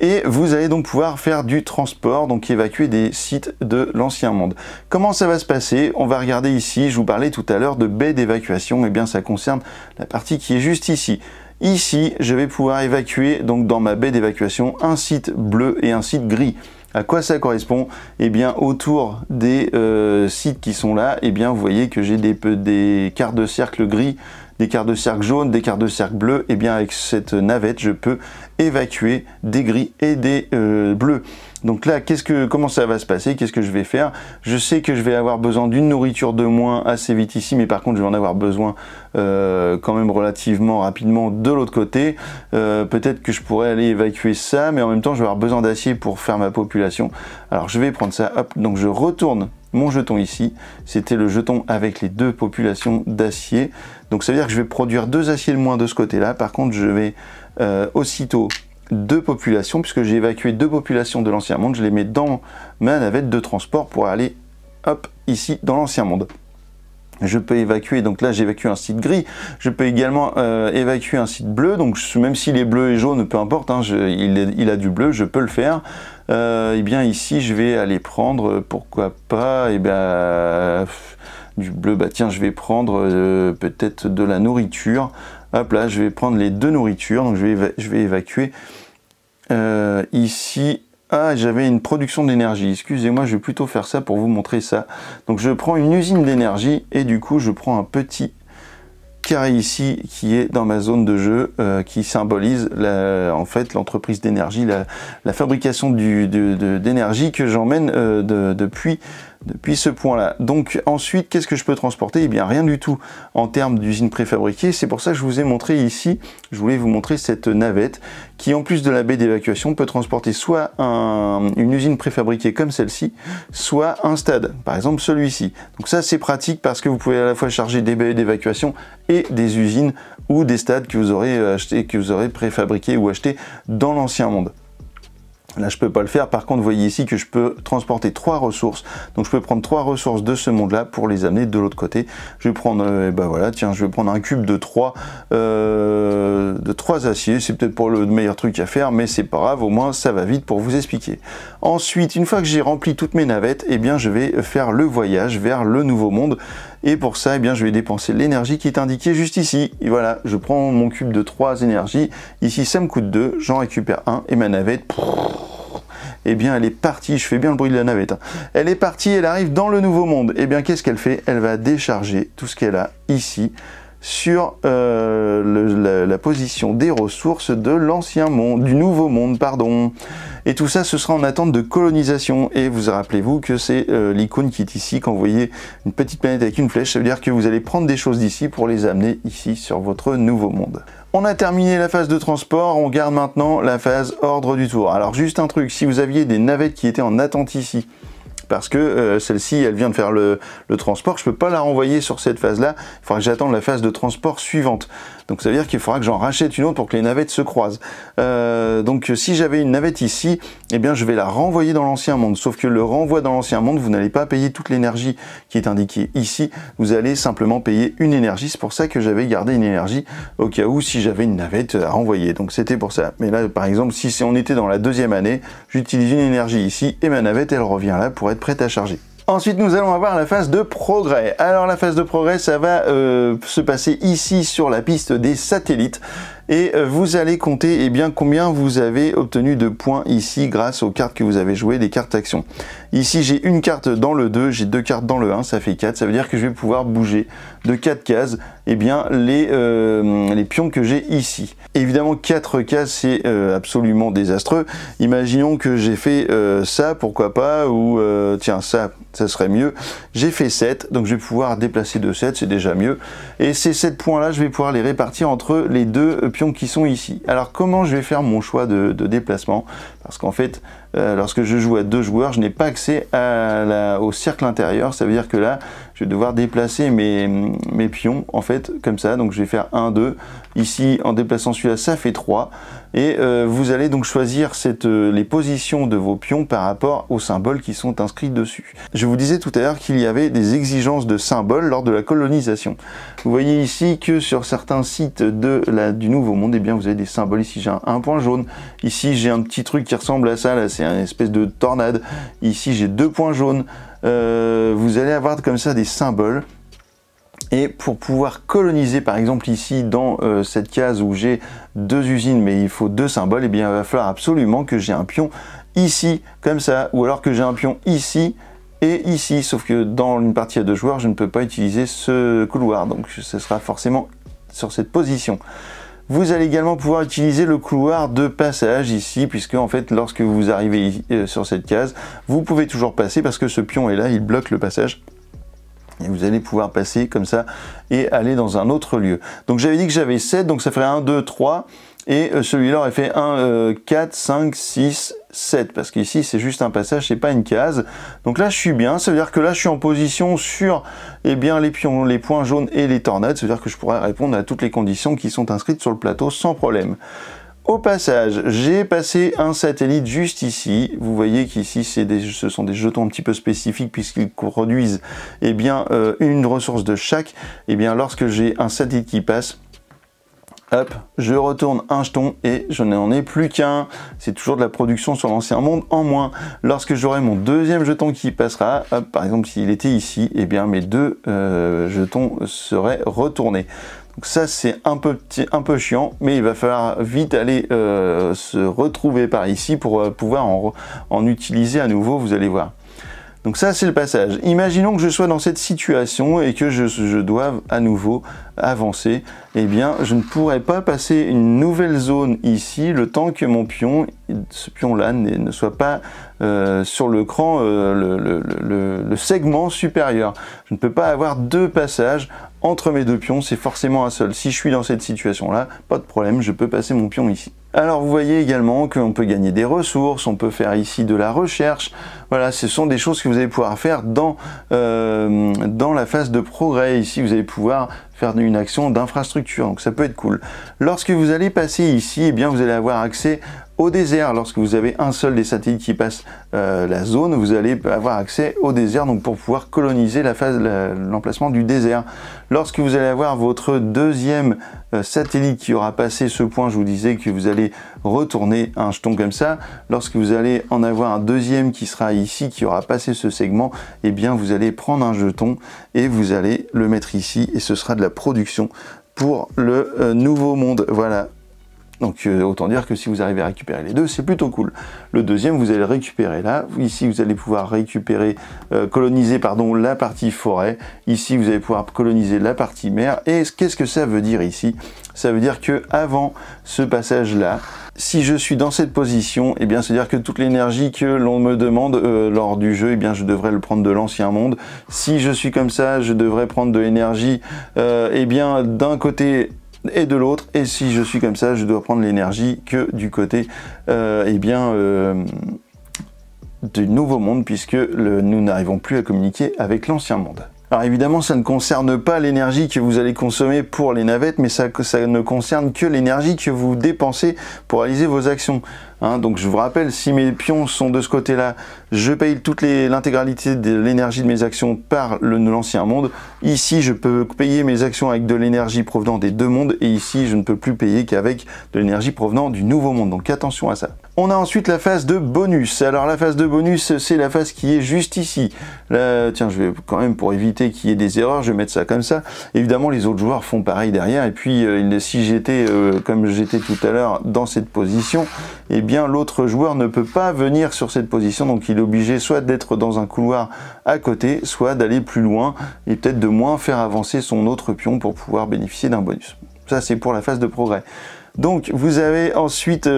Et vous allez donc pouvoir faire du transport, donc évacuer des sites de l'ancien monde. Comment ça va se passer? On va regarder ici, je vous parlais tout à l'heure de baies d'évacuation, et bien ça concerne la partie qui est juste ici. Ici, je vais pouvoir évacuer, donc dans ma baie d'évacuation, un site bleu et un site gris. À quoi ça correspond? Eh bien, autour des sites qui sont là, eh bien, vous voyez que j'ai des quarts de cercle gris, des quarts de cercle jaune, des quarts de cercle bleu, et bien avec cette navette, je peux évacuer des gris et des bleus. Donc là, comment ça va se passer? Qu'est-ce que je vais faire? Je sais que je vais avoir besoin d'une nourriture de moins assez vite ici, mais par contre, je vais en avoir besoin quand même relativement rapidement de l'autre côté. Peut-être que je pourrais aller évacuer ça, mais en même temps, je vais avoir besoin d'acier pour faire ma population. Alors, je vais prendre ça, hop, donc je retourne mon jeton ici, c'était le jeton avec les deux populations d'acier. Donc ça veut dire que je vais produire deux aciers de moins de ce côté-là. Par contre, je vais aussitôt deux populations, puisque j'ai évacué deux populations de l'ancien monde, je les mets dans ma navette de transport pour aller, hop, ici, dans l'ancien monde. Je peux évacuer, donc là j'évacue un site gris, je peux également évacuer un site bleu, donc même s'il est bleu et jaune, peu importe, hein, il a du bleu, je peux le faire. Et bien ici je vais aller prendre, pourquoi pas, et ben, du bleu, bah tiens je vais prendre peut-être de la nourriture, hop là je vais prendre les deux nourritures, donc je vais évacuer ici. Ah, j'avais une production d'énergie, excusez-moi, je vais plutôt faire ça pour vous montrer ça. Donc je prends une usine d'énergie et du coup je prends un petit carré ici qui est dans ma zone de jeu, qui symbolise en fait l'entreprise d'énergie, la fabrication d'énergie que j'emmène depuis ce point-là. Donc ensuite, qu'est-ce que je peux transporter? Eh bien rien du tout en termes d'usine préfabriquée. C'est pour ça que je vous ai montré ici, je voulais vous montrer cette navette qui, en plus de la baie d'évacuation, peut transporter soit une usine préfabriquée comme celle-ci, soit un stade, par exemple celui-ci. Donc ça c'est pratique parce que vous pouvez à la fois charger des baies d'évacuation et des usines ou des stades que vous aurez acheté, que vous aurez préfabriqué ou acheté dans l'ancien monde. Là, je peux pas le faire. Par contre, vous voyez ici que je peux transporter trois ressources. Donc, je peux prendre trois ressources de ce monde-là pour les amener de l'autre côté. Je vais prendre, ben voilà, tiens, je vais prendre un cube de trois aciers. C'est peut-être pour le meilleur truc à faire, mais c'est pas grave. Au moins, ça va vite pour vous expliquer. Ensuite, une fois que j'ai rempli toutes mes navettes, eh bien, je vais faire le voyage vers le nouveau monde. Et pour ça, eh bien, je vais dépenser l'énergie qui est indiquée juste ici. Et voilà, je prends mon cube de 3 énergies. Ici, ça me coûte 2, j'en récupère 1 et ma navette, eh bien, elle est partie. Je fais bien le bruit de la navette. Elle est partie, elle arrive dans le nouveau monde. Eh bien, qu'est-ce qu'elle fait? Elle va décharger tout ce qu'elle a ici sur la position des ressources de l'ancien monde, du nouveau monde, pardon. Et tout ça, ce sera en attente de colonisation. Et vous rappelez-vous que c'est l'icône qui est ici. Quand vous voyez une petite planète avec une flèche, ça veut dire que vous allez prendre des choses d'ici pour les amener ici sur votre nouveau monde. On a terminé la phase de transport, on garde maintenant la phase ordre du tour. Alors juste un truc, si vous aviez des navettes qui étaient en attente ici, parce que celle-ci, elle vient de faire le transport, je peux pas la renvoyer sur cette phase-là, il faudra que j'attende la phase de transport suivante. Donc ça veut dire qu'il faudra que j'en rachète une autre pour que les navettes se croisent. Donc si j'avais une navette ici, eh bien je vais la renvoyer dans l'ancien monde, sauf que le renvoi dans l'ancien monde, vous n'allez pas payer toute l'énergie qui est indiquée ici, vous allez simplement payer une énergie, c'est pour ça que j'avais gardé une énergie au cas où si j'avais une navette à renvoyer, donc c'était pour ça. Mais là, par exemple, si on était dans la deuxième année, j'utilise une énergie ici, et ma navette, elle revient là pour être prête à charger. Ensuite, nous allons avoir la phase de progrès. Alors la phase de progrès, ça va se passer ici sur la piste des satellites. Et vous allez compter eh bien, combien vous avez obtenu de points ici grâce aux cartes que vous avez jouées, des cartes actions. Ici, j'ai une carte dans le 2, j'ai deux cartes dans le 1, ça fait 4. Ça veut dire que je vais pouvoir bouger de 4 cases eh bien, les pions que j'ai ici. Évidemment, 4 cases, c'est absolument désastreux. Imaginons que j'ai fait ça, pourquoi pas, ou tiens, ça serait mieux. J'ai fait 7, donc je vais pouvoir déplacer de 7, c'est déjà mieux. Et ces 7 points-là, je vais pouvoir les répartir entre les deux pions qui sont ici. Alors comment je vais faire mon choix de déplacement? Parce qu'en fait, lorsque je joue à deux joueurs, je n'ai pas accès au cercle intérieur. Ça veut dire que là, je vais devoir déplacer mes pions en fait comme ça. Donc je vais faire 1, 2. Ici en déplaçant celui-là ça fait 3. Et vous allez donc choisir les positions de vos pions par rapport aux symboles qui sont inscrits dessus. Je vous disais tout à l'heure qu'il y avait des exigences de symboles lors de la colonisation. Vous voyez ici que sur certains sites du Nouveau Monde, eh bien, vous avez des symboles. Ici j'ai un point jaune, ici j'ai un petit truc qui ressemble à ça, là c'est une espèce de tornade, ici j'ai 2 points jaunes. Vous allez avoir comme ça des symboles. Et pour pouvoir coloniser, par exemple ici dans cette case où j'ai 2 usines mais il faut 2 symboles, eh bien il va falloir absolument que j'ai un pion ici comme ça, ou alors que j'ai un pion ici et ici, sauf que dans une partie à 2 joueurs je ne peux pas utiliser ce couloir, donc ce sera forcément sur cette position. Vous allez également pouvoir utiliser le couloir de passage ici, puisque en fait lorsque vous arrivez sur cette case vous pouvez toujours passer parce que ce pion est là, il bloque le passage. Et vous allez pouvoir passer comme ça et aller dans un autre lieu. Donc j'avais dit que j'avais 7, donc ça ferait 1, 2, 3. Et celui-là aurait fait 1, 4, 5, 6, 7. Parce qu'ici c'est juste un passage, c'est pas une case. Donc là je suis bien, ça veut dire que là je suis en position sur eh bien, les pions, les points jaunes et les tornades. Ça veut dire que je pourrais répondre à toutes les conditions qui sont inscrites sur le plateau sans problème. Au passage, j'ai passé un satellite juste ici. Vous voyez qu'ici, ce sont des jetons un petit peu spécifiques puisqu'ils produisent eh bien, une ressource de chaque. Eh bien, lorsque j'ai un satellite qui passe, hop, je retourne un jeton et je n'en ai plus qu'un. C'est toujours de la production sur l'ancien monde en moins. Lorsque j'aurai mon deuxième jeton qui passera, hop, par exemple, s'il était ici, eh bien, mes 2 jetons seraient retournés. Donc ça c'est un peu chiant, mais il va falloir vite aller se retrouver par ici pour pouvoir en utiliser à nouveau, vous allez voir. Donc ça c'est le passage. Imaginons que je sois dans cette situation et que je doive à nouveau avancer. Eh bien je ne pourrais pas passer une nouvelle zone ici le temps que mon pion, ce pion là, ne soit pas sur le cran, le segment supérieur. Je ne peux pas avoir 2 passages entre mes 2 pions, c'est forcément un seul. Si je suis dans cette situation-là, pas de problème, je peux passer mon pion ici. Alors vous voyez également qu'on peut gagner des ressources, on peut faire ici de la recherche. Voilà, ce sont des choses que vous allez pouvoir faire dans la phase de progrès. Ici, vous allez pouvoir faire une action d'infrastructure, donc ça peut être cool. Lorsque vous allez passer ici, eh bien vous allez avoir accès au désert. Lorsque vous avez un seul des satellites qui passe la zone, vous allez avoir accès au désert, donc pour pouvoir coloniser l'emplacement du désert. Lorsque vous allez avoir votre deuxième satellite qui aura passé ce point, je vous disais que vous allez retourner un jeton comme ça. Lorsque vous allez en avoir un deuxième qui sera ici, qui aura passé ce segment, eh bien vous allez prendre un jeton et vous allez le mettre ici, et ce sera de la production pour le nouveau monde. Voilà. Donc autant dire que si vous arrivez à récupérer les 2, c'est plutôt cool. Le deuxième, vous allez le récupérer là. Ici, vous allez pouvoir coloniser la partie forêt. Ici, vous allez pouvoir coloniser la partie mer. Et qu'est-ce que ça veut dire ici? Ça veut dire que avant ce passage-là, si je suis dans cette position, eh bien, c'est-à-dire que toute l'énergie que l'on me demande lors du jeu, eh bien, je devrais le prendre de l'ancien monde. Si je suis comme ça, je devrais prendre de l'énergie eh bien, d'un côté et de l'autre, et si je suis comme ça je dois prendre l'énergie que du côté eh bien du nouveau monde, puisque nous n'arrivons plus à communiquer avec l'ancien monde. Alors évidemment ça ne concerne pas l'énergie que vous allez consommer pour les navettes, mais ça ne concerne que l'énergie que vous dépensez pour réaliser vos actions. Hein, donc je vous rappelle, si mes pions sont de ce côté-là, je paye l'intégralité de l'énergie de mes actions par l'ancien monde. Ici, je peux payer mes actions avec de l'énergie provenant des 2 mondes, et ici, je ne peux plus payer qu'avec de l'énergie provenant du nouveau monde. Donc attention à ça. On a ensuite la phase de bonus. Alors la phase de bonus, c'est la phase qui est juste ici. Là, tiens, je vais quand même, pour éviter qu'il y ait des erreurs, je vais mettre ça comme ça. Évidemment, les autres joueurs font pareil derrière. Et puis, si j'étais, comme j'étais tout à l'heure, dans cette position, eh bien, l'autre joueur ne peut pas venir sur cette position, donc il est obligé soit d'être dans un couloir à côté, soit d'aller plus loin et peut-être de moins faire avancer son autre pion pour pouvoir bénéficier d'un bonus. Ça, c'est pour la phase de progrès. Donc vous avez ensuite,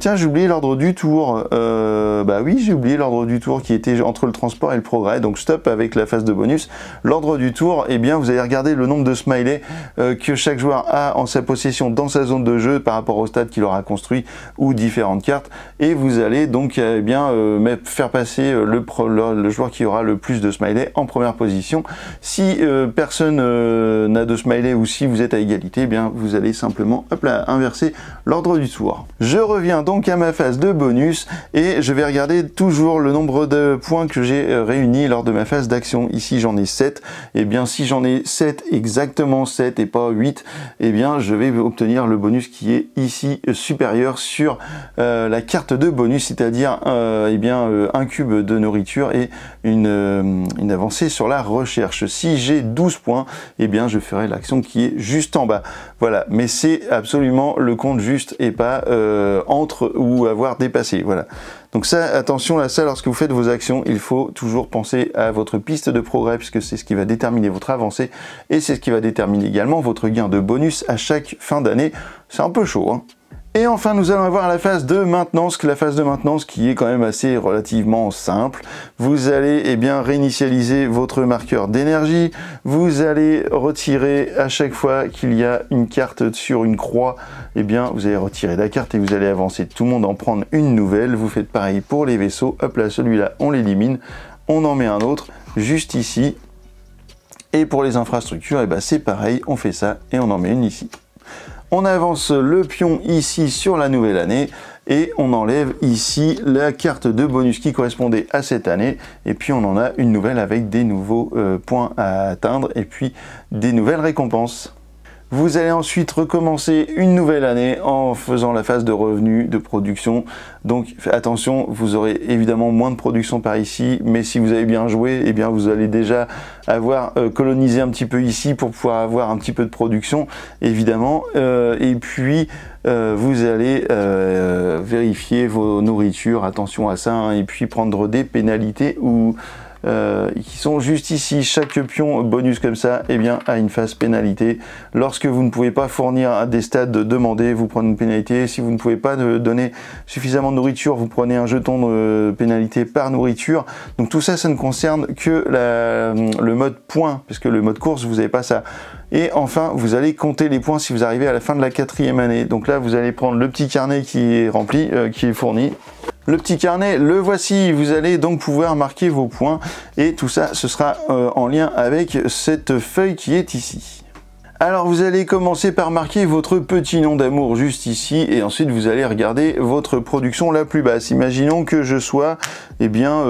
tiens, j'ai oublié l'ordre du tour, bah oui, j'ai oublié l'ordre du tour qui était entre le transport et le progrès, donc stop avec la phase de bonus. L'ordre du tour, eh bien vous allez regarder le nombre de smileys que chaque joueur a en sa possession dans sa zone de jeu par rapport au stade qu'il aura construit ou différentes cartes, et vous allez donc eh bien faire passer le joueur qui aura le plus de smileys en première position. Si personne n'a de smiley ou si vous êtes à égalité, eh bien vous allez simplement hop là, inverser l'ordre du tour. Je reviens donc à ma phase de bonus et je vais regarder toujours le nombre de points que j'ai réunis lors de ma phase d'action. Ici j'en ai 7, et eh bien si j'en ai 7, exactement 7 et pas 8, et eh bien je vais obtenir le bonus qui est ici supérieur sur la carte de bonus, c'est-à-dire eh bien un cube de nourriture et une avancée sur la recherche. Si j'ai 12 points, et eh bien je ferai l'action qui est juste en bas. Voilà, mais c'est absolument le compte juste et pas entre ou avoir dépassé. Voilà. Donc ça, attention à ça, lorsque vous faites vos actions, il faut toujours penser à votre piste de progrès, puisque c'est ce qui va déterminer votre avancée, et c'est ce qui va déterminer également votre gain de bonus à chaque fin d'année. C'est un peu chaud, hein. Et enfin, nous allons avoir la phase de maintenance, qui est quand même assez relativement simple. Vous allez eh bien réinitialiser votre marqueur d'énergie, vous allez retirer à chaque fois qu'il y a une carte sur une croix, eh bien vous allez retirer la carte et vous allez avancer tout le monde en prendre une nouvelle. Vous faites pareil pour les vaisseaux, hop là, celui-là on l'élimine, on en met un autre juste ici. Et pour les infrastructures, eh ben, c'est pareil, on fait ça et on en met une ici. On avance le pion ici sur la nouvelle année et on enlève ici la carte de bonus qui correspondait à cette année, et puis on en a une nouvelle avec des nouveaux points à atteindre et puis des nouvelles récompenses. Vous allez ensuite recommencer une nouvelle année en faisant la phase de revenus, de production. Donc attention, vous aurez évidemment moins de production par ici, mais si vous avez bien joué, eh bien vous allez déjà avoir colonisé un petit peu ici pour pouvoir avoir un petit peu de production, évidemment. Et puis vous allez vérifier vos nourritures, attention à ça, hein, et puis prendre des pénalités ou... qui sont juste ici. Chaque pion bonus comme ça, et eh bien a une phase pénalité. Lorsque vous ne pouvez pas fournir des stades demandés, vous prenez une pénalité. Si vous ne pouvez pas donner suffisamment de nourriture, vous prenez un jeton de pénalité par nourriture. Donc tout ça, ça ne concerne que le mode point, parce que le mode course, vous n'avez pas ça. Et enfin, vous allez compter les points si vous arrivez à la fin de la 4e année. Donc là, vous allez prendre le petit carnet qui est rempli, qui est fourni. Le petit carnet, le voici, vous allez donc pouvoir marquer vos points et tout ça, ce sera en lien avec cette feuille qui est ici. Alors vous allez commencer par marquer votre petit nom d'amour juste ici, et ensuite vous allez regarder votre production la plus basse. Imaginons que je sois, eh bien,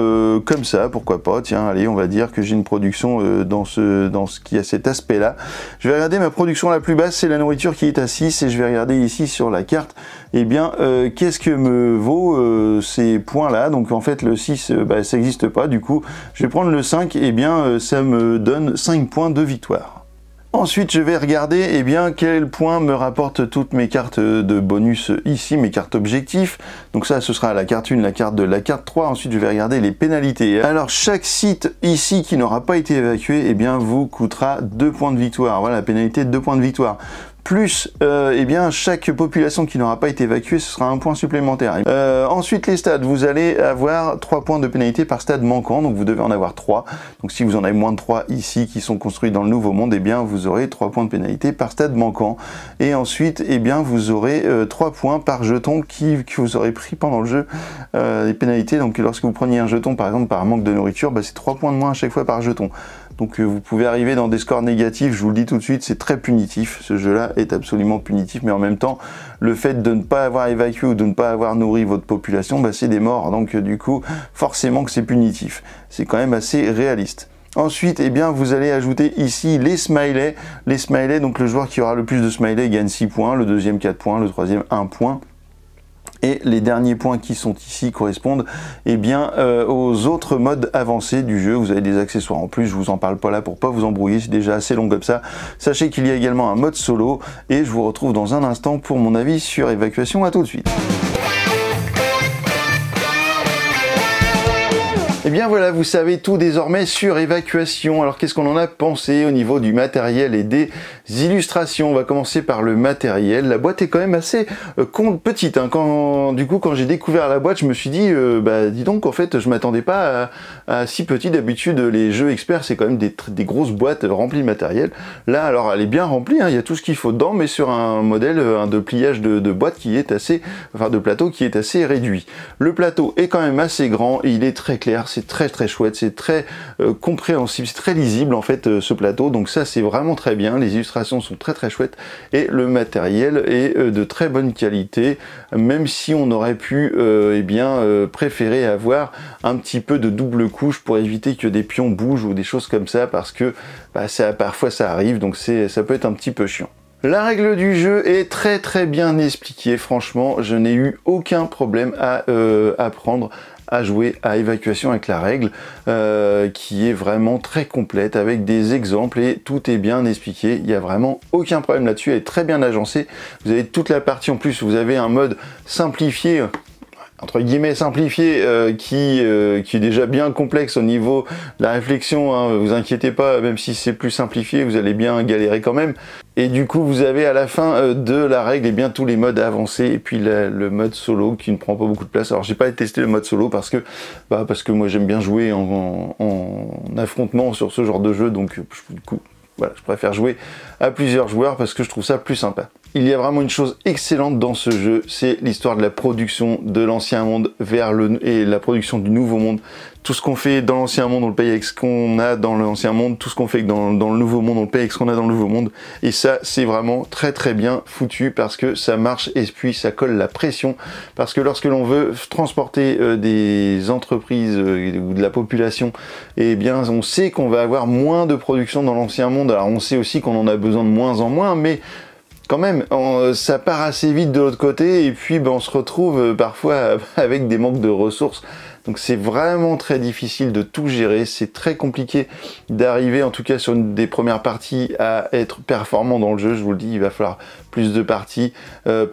comme ça, pourquoi pas, tiens, allez, on va dire que j'ai une production dans ce qui a cet aspect-là. Je vais regarder ma production la plus basse, c'est la nourriture qui est à 6, et je vais regarder ici sur la carte, eh bien, qu'est-ce que me vaut ces points-là. Donc en fait, le 6, bah, ça n'existe pas, du coup, je vais prendre le 5, et eh bien, ça me donne 5 points de victoire. Ensuite, je vais regarder eh bien, quel point me rapportent toutes mes cartes de bonus ici, mes cartes objectifs. Donc ça, ce sera la carte 1, la carte 2, la carte 3. Ensuite, je vais regarder les pénalités. Alors, chaque site ici qui n'aura pas été évacué, eh bien, vous coûtera 2 points de victoire. Voilà, la pénalité de 2 points de victoire. Plus, eh bien, chaque population qui n'aura pas été évacuée, ce sera un point supplémentaire. Ensuite, les stades, vous allez avoir 3 points de pénalité par stade manquant, donc vous devez en avoir 3. Donc si vous en avez moins de 3 ici qui sont construits dans le Nouveau Monde, eh bien, vous aurez 3 points de pénalité par stade manquant. Et ensuite, eh bien, vous aurez 3 points par jeton que vous aurez pris pendant le jeu. Les pénalités, donc lorsque vous preniez un jeton, par exemple, par manque de nourriture, bah, c'est 3 points de moins à chaque fois par jeton. Donc vous pouvez arriver dans des scores négatifs, je vous le dis tout de suite, c'est très punitif. Ce jeu-là est absolument punitif, mais en même temps, le fait de ne pas avoir évacué ou de ne pas avoir nourri votre population, bah, c'est des morts. Donc du coup, forcément que c'est punitif. C'est quand même assez réaliste. Ensuite, eh bien, vous allez ajouter ici les smileys. Les smileys, donc le joueur qui aura le plus de smileys gagne 6 points, le deuxième 4 points, le troisième 1 point. Et les derniers points qui sont ici correspondent eh bien, aux autres modes avancés du jeu. Vous avez des accessoires en plus, je vous en parle pas là pour pas vous embrouiller, c'est déjà assez long comme ça. Sachez qu'il y a également un mode solo et je vous retrouve dans un instant pour mon avis sur Évacuation. À tout de suite. Et bien voilà, vous savez tout désormais sur Évacuation. Alors qu'est-ce qu'on en a pensé au niveau du matériel et des illustrations. On va commencer par le matériel. La boîte est quand même assez petite. Hein. Du coup, quand j'ai découvert la boîte, je me suis dit, bah dis donc, en fait, je m'attendais pas à si petit. D'habitude, les jeux experts, c'est quand même des grosses boîtes remplies de matériel. Là, alors, elle est bien remplie. Hein. Il y a tout ce qu'il faut dedans, mais sur un modèle de pliage de boîte qui est assez, enfin, de plateau qui est assez réduit. Le plateau est quand même assez grand et il est très clair. C'est très chouette. C'est très compréhensible. C'est très lisible en fait ce plateau. Donc ça, c'est vraiment très bien. Les illustrations sont très chouettes et le matériel est de très bonne qualité, même si on aurait pu préférer avoir un petit peu de double couche pour éviter que des pions bougent ou des choses comme ça, parce que bah, ça, parfois ça arrive, donc ça peut être un petit peu chiant. La règle du jeu est très bien expliquée, franchement je n'ai eu aucun problème à apprendre à jouer à Évacuation avec la règle qui est vraiment très complète avec des exemples et tout est bien expliqué, il n'y a vraiment aucun problème là-dessus, elle est très bien agencée, vous avez toute la partie en plus, vous avez un mode simplifié, entre guillemets simplifié, qui est déjà bien complexe au niveau de la réflexion, hein, vous inquiétez pas, même si c'est plus simplifié, vous allez bien galérer quand même. Et du coup, vous avez à la fin de la règle et bien tous les modes avancés et puis le mode solo qui ne prend pas beaucoup de place. Alors, j'ai pas testé le mode solo parce que moi j'aime bien jouer en affrontement sur ce genre de jeu, donc du coup, voilà, je préfère jouer à plusieurs joueurs parce que je trouve ça plus sympa. Il y a vraiment une chose excellente dans ce jeu, c'est l'histoire de la production de l'ancien monde et la production du nouveau monde. Tout ce qu'on fait dans l'ancien monde, on le paye avec ce qu'on a dans l'ancien monde. Tout ce qu'on fait dans le nouveau monde, on le paye avec ce qu'on a dans le nouveau monde. Et ça, c'est vraiment très bien foutu parce que ça marche et puis ça colle la pression. Parce que lorsque l'on veut transporter des entreprises ou de la population, eh bien, on sait qu'on va avoir moins de production dans l'ancien monde. Alors, on sait aussi qu'on en a besoin de moins en moins, mais quand même, ça part assez vite de l'autre côté et puis ben, on se retrouve parfois avec des manques de ressources. Donc c'est vraiment très difficile de tout gérer, c'est très compliqué d'arriver en tout cas sur une des premières parties à être performant dans le jeu. Je vous le dis, il va falloir plus de parties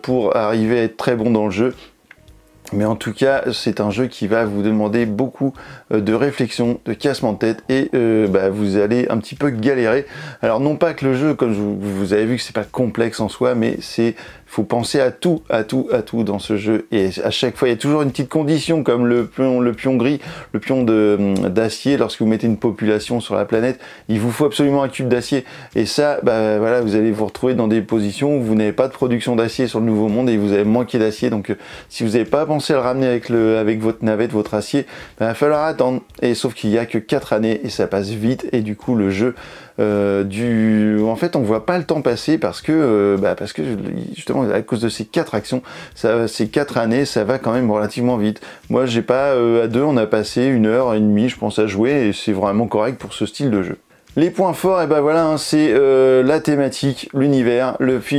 pour arriver à être très bon dans le jeu. Mais en tout cas, c'est un jeu qui va vous demander beaucoup de réflexion, de cassement de tête et vous allez un petit peu galérer. Alors non pas que le jeu, comme vous avez vu, que c'est pas complexe en soi, mais faut penser à tout dans ce jeu. Et à chaque fois, il y a toujours une petite condition, comme le pion gris, le pion d'acier. Lorsque vous mettez une population sur la planète, il vous faut absolument un cube d'acier. Et ça, bah, voilà, vous allez vous retrouver dans des positions où vous n'avez pas de production d'acier sur le nouveau monde et vous allez manquer d'acier. Donc si vous n'avez pas pensé à le ramener avec votre navette, votre acier, bah, il va falloir attendre. Et sauf qu'il n'y a que 4 années et ça passe vite. Et du coup, le jeu, en fait, on voit pas le temps passer parce que justement, à cause de ces 4 actions, ces 4 années, ça va quand même relativement vite. Moi, j'ai pas à deux, on a passé 1 heure et demie, je pense, à jouer et c'est vraiment correct pour ce style de jeu. Les points forts, et ben voilà, hein, c'est la thématique, l'univers,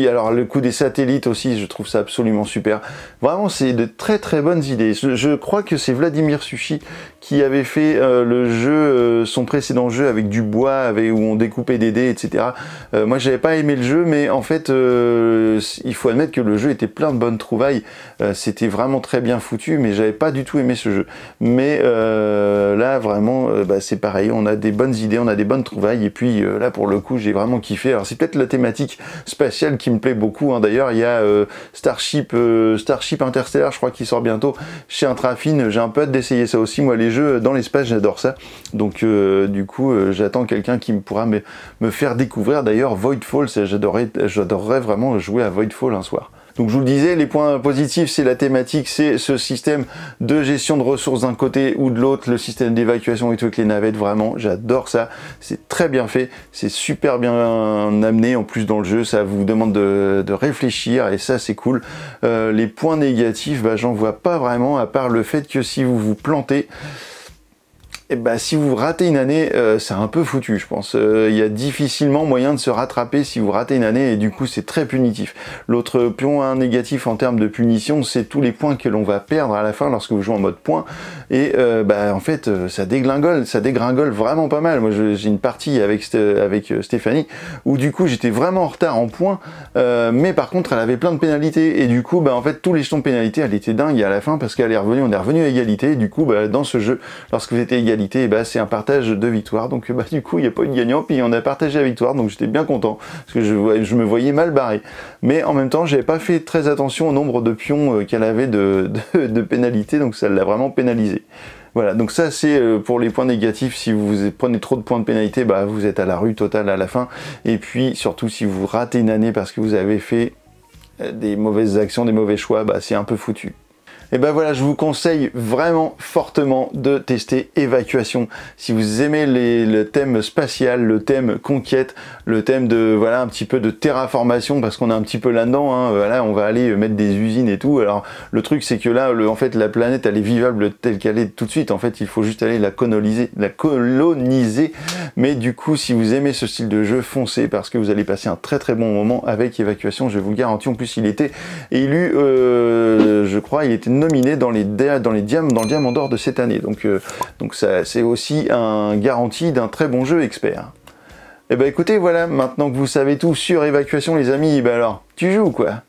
alors le coup des satellites aussi, je trouve ça absolument super. Vraiment, c'est de très bonnes idées. Je crois que c'est Vladimir Suchy qui avait fait le jeu, son précédent jeu avec du bois, où on découpait des dés, etc. Moi, j'avais pas aimé le jeu, mais en fait, il faut admettre que le jeu était plein de bonnes trouvailles. C'était vraiment très bien foutu, mais j'avais pas du tout aimé ce jeu. Mais là, vraiment, c'est pareil, on a des bonnes idées, on a des bonnes trouvailles. Et puis là pour le coup j'ai vraiment kiffé. Alors c'est peut-être la thématique spatiale qui me plaît beaucoup, hein. D'ailleurs il y a Starship Interstellar, je crois, qui sort bientôt chez Intrafin. J'ai un peu hâte d'essayer ça aussi, moi les jeux dans l'espace j'adore ça, donc du coup j'attends quelqu'un qui pourra me faire découvrir. D'ailleurs Voidfall, j'adorerais vraiment jouer à Voidfall un soir. Donc je vous le disais, les points positifs, c'est la thématique, c'est ce système de gestion de ressources d'un côté ou de l'autre, le système d'évacuation et tout avec les navettes, vraiment, j'adore ça, c'est très bien fait, c'est super bien amené en plus dans le jeu, ça vous demande de réfléchir et ça c'est cool. Les points négatifs, j'en vois pas vraiment, à part le fait que si vous vous plantez, et si vous ratez une année, c'est un peu foutu, je pense. Il y a difficilement moyen de se rattraper si vous ratez une année, et du coup, c'est très punitif. L'autre point négatif en termes de punition, c'est tous les points que l'on va perdre à la fin lorsque vous jouez en mode point. Et en fait, ça dégringole vraiment pas mal. Moi, j'ai une partie avec Stéphanie où du coup, j'étais vraiment en retard en points, mais par contre, elle avait plein de pénalités. Et du coup, en fait, tous les jetons de pénalités, elle était dingue à la fin parce qu'elle est revenue, on est revenu à égalité. Et du coup, dans ce jeu, lorsque vous êtes égal réalité, eh ben, c'est un partage de victoire. Donc bah, du coup, il n'y a pas eu de gagnant, puis on a partagé la victoire, donc j'étais bien content, parce que je me voyais mal barré. Mais en même temps, j'avais pas fait très attention au nombre de pions qu'elle avait de pénalité, donc ça l'a vraiment pénalisé. Voilà, donc ça c'est pour les points négatifs. Si vous prenez trop de points de pénalité, bah, vous êtes à la rue totale à la fin. Et puis surtout, si vous ratez une année parce que vous avez fait des mauvaises actions, des mauvais choix, bah, c'est un peu foutu. Et ben voilà, je vous conseille vraiment fortement de tester Évacuation. Si vous aimez le thème spatial, le thème conquête, le thème de, voilà, un petit peu de terraformation, parce qu'on est un petit peu là-dedans, hein, voilà, on va aller mettre des usines et tout. Alors, le truc, c'est que là, en fait, la planète, elle est vivable telle qu'elle est tout de suite. En fait, il faut juste aller la coloniser. Mais du coup, si vous aimez ce style de jeu, foncez, parce que vous allez passer un très très bon moment avec Évacuation, je vous le garantis. En plus, il était élu, je crois, il était nominé dans le Diamant d'Or de cette année, donc ça c'est aussi un garantie d'un très bon jeu expert. Et bah écoutez, voilà, maintenant que vous savez tout sur Évacuation les amis, bah alors tu joues ou quoi?